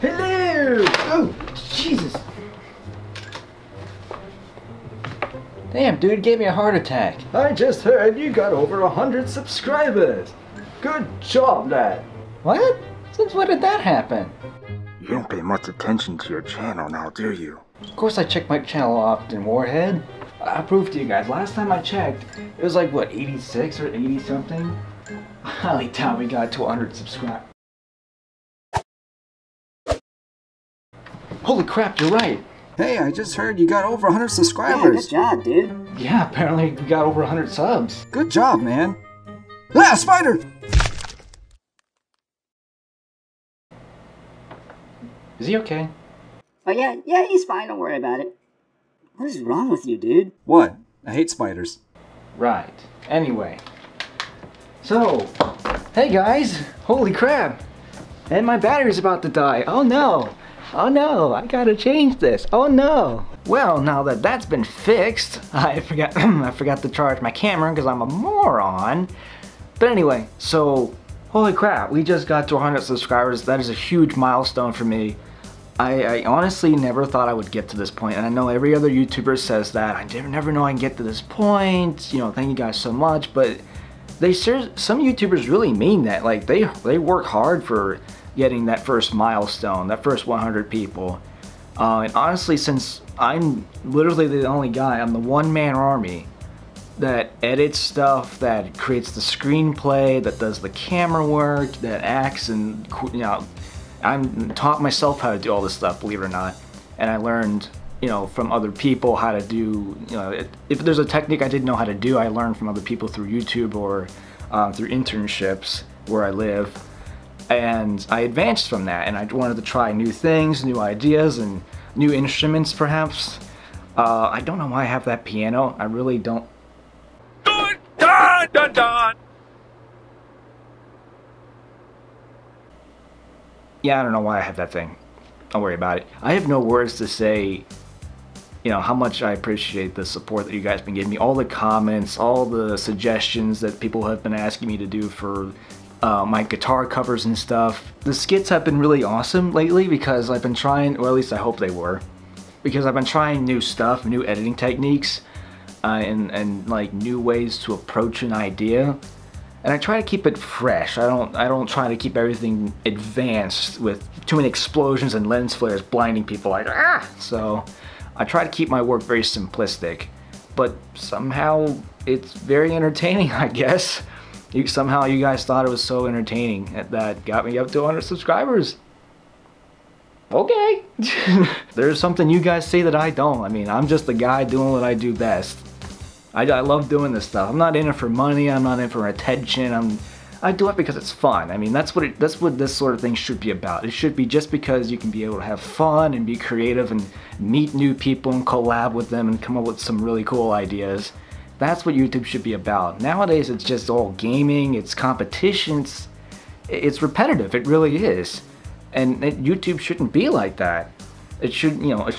Hello! Oh, Jesus! Damn, dude gave me a heart attack. I just heard you got over 100 subscribers. Good job, lad. What? Since when did that happen? You don't pay much attention to your channel now, do you? Of course I check my channel often, Warhead. I proved to you guys, last time I checked, it was like, what, 86 or 80 something? I highly doubt we got 200 subscribers. Holy crap, you're right! Hey, I just heard you got over 100 subscribers! Yeah, good job, dude! Yeah, apparently we got over 100 subs. Good job, man! Ah, spider! Is he okay? Oh yeah, he's fine, don't worry about it. What is wrong with you, dude? What? I hate spiders. Right. Anyway. So, hey guys! Holy crap! And my battery's about to die, oh no! Oh no, I gotta change this, oh no! Well, now that that's been fixed, I forgot to charge my camera because I'm a moron. But anyway, so, holy crap, we just got to 100 subscribers. That is a huge milestone for me. I honestly never thought I would get to this point, and I know every other YouTuber says that. I never know I can get to this point, you know, thank you guys so much, but some YouTubers really mean that. Like, they work hard for getting that first milestone, that first 100 people. And honestly, since I'm literally the only guy, I'm the one-man army that edits stuff, that creates the screenplay, that does the camera work, that acts, and, you know, I'm taught myself how to do all this stuff, believe it or not. And I learned, you know, from other people how to do, you know, if there's a technique I didn't know how to do, I learned from other people through YouTube or through internships where I live. And I advanced from that, and I wanted to try new things, new ideas, and new instruments, perhaps. I don't know why I have that piano. I really don't. Dun, dun, dun, dun. Yeah, I don't know why I have that thing. Don't worry about it. I have no words to say, you know, how much I appreciate the support that you guys have been giving me. All the comments, all the suggestions that people have been asking me to do for my guitar covers and stuff. The skits have been really awesome lately because I've been trying, or at least I hope they were, because I've been trying new stuff, new editing techniques, and like new ways to approach an idea. And I try to keep it fresh. I don't try to keep everything advanced with too many explosions and lens flares blinding people like, ah! So I try to keep my work very simplistic, but somehow it's very entertaining, I guess. Somehow you guys thought it was so entertaining that got me up to 100 subscribers. Okay. There's something you guys see that I don't. I mean, I'm just the guy doing what I do best. I love doing this stuff. I'm not in it for money. I'm not in it for attention. I do it because it's fun. I mean, that's what this sort of thing should be about. It should be just because you can be able to have fun and be creative and meet new people and collab with them and come up with some really cool ideas. That's what YouTube should be about. Nowadays, it's just all gaming, it's competitions, it's repetitive, it really is. And YouTube shouldn't be like that. It should, you know, it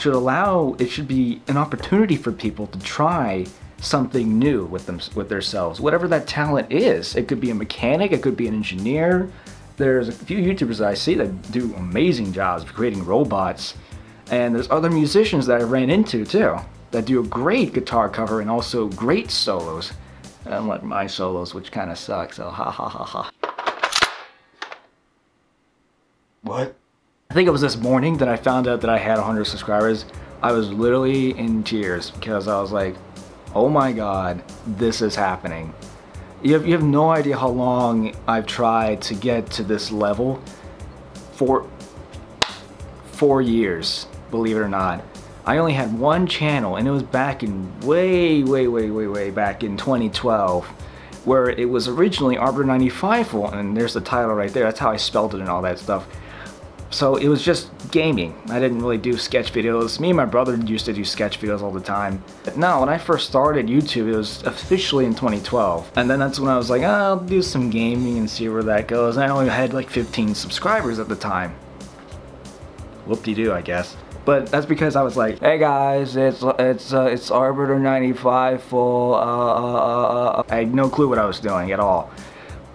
should be an opportunity for people to try something new with themselves, whatever that talent is. It could be a mechanic, it could be an engineer. There's a few YouTubers that I see that do amazing jobs of creating robots. And there's other musicians that I ran into too, that do a great guitar cover and also great solos. Unlike my solos, which kind of sucks, so ha ha ha ha. What? I think it was this morning that I found out that I had 100 subscribers. I was literally in tears because I was like, oh my god, this is happening. You have no idea how long I've tried to get to this level. For 4 years, believe it or not. I only had one channel, and it was back in way back in 2012, where it was originally Arbiter954, and there's the title right there, that's how I spelled it and all that stuff. So it was just gaming. I didn't really do sketch videos. Me and my brother used to do sketch videos all the time. But no, when I first started YouTube, it was officially in 2012. And then that's when I was like, oh, I'll do some gaming and see where that goes. And I only had like 15 subscribers at the time. Whoop-de-doo, I guess. But that's because I was like, hey guys, it's Arbiter954. I had no clue what I was doing at all.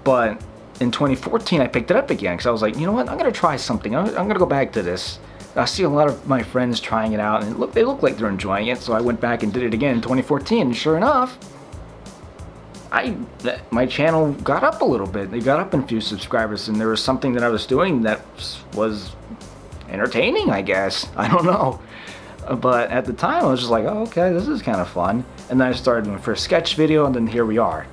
But in 2014, I picked it up again because I was like, you know what, I'm going to try something. I'm going to go back to this. I see a lot of my friends trying it out, and they look like they're enjoying it, so I went back and did it again in 2014, and sure enough, my channel got up a little bit. They got up in a few subscribers, and there was something that I was doing that was entertaining, I guess. I don't know. But at the time, I was just like, oh, okay, this is kind of fun. And then I started my first sketch video, and then here we are.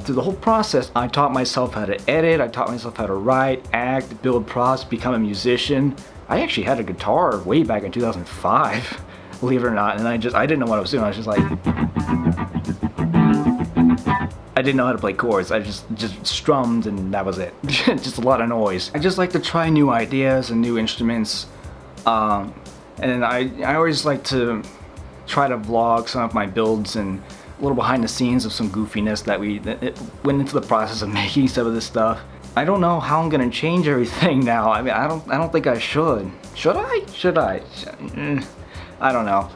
Through the whole process, I taught myself how to edit, I taught myself how to write, act, build props, become a musician. I actually had a guitar way back in 2005, believe it or not, and I didn't know what I was doing. I was just like, I didn't know how to play chords. I just strummed, and that was it. Just a lot of noise. I just like to try new ideas and new instruments, and I always like to try to vlog some of my builds and a little behind the scenes of some goofiness that went into the process of making some of this stuff. I don't know how I'm gonna change everything now. I mean, I don't think I should. Should I? Should I? I don't know.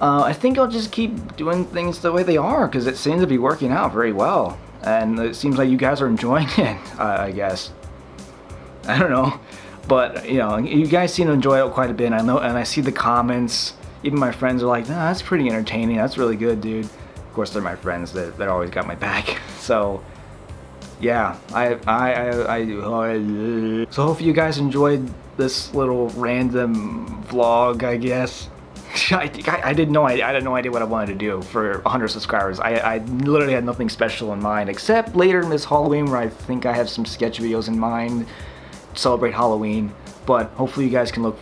I think I'll just keep doing things the way they are because it seems to be working out very well, and it seems like you guys are enjoying it. I guess. I don't know, but you know, you guys seem to enjoy it quite a bit. I know, and I see the comments. Even my friends are like, "Nah, that's pretty entertaining. That's really good, dude." Of course, they're my friends that always got my back. So yeah, so hopefully you guys enjoyed this little random vlog, I guess. I had no idea what I wanted to do for 100 subscribers. I literally had nothing special in mind, except later in this Halloween where I think I have some sketch videos in mind to celebrate Halloween. But hopefully you guys can look.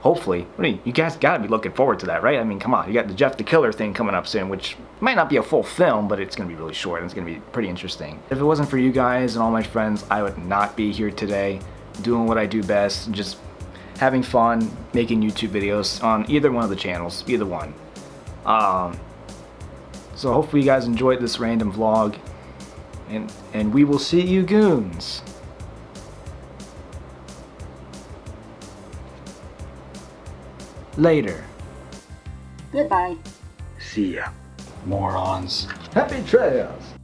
Hopefully, I mean, you guys gotta be looking forward to that, right? I mean, come on, you got the Jeff the Killer thing coming up soon, which might not be a full film, but it's gonna be really short and it's gonna be pretty interesting. If it wasn't for you guys and all my friends, I would not be here today doing what I do best, just having fun, making YouTube videos on either one of the channels, either one. So hopefully you guys enjoyed this random vlog, and we will see you goons. Later. Goodbye. See ya, morons. Happy trails.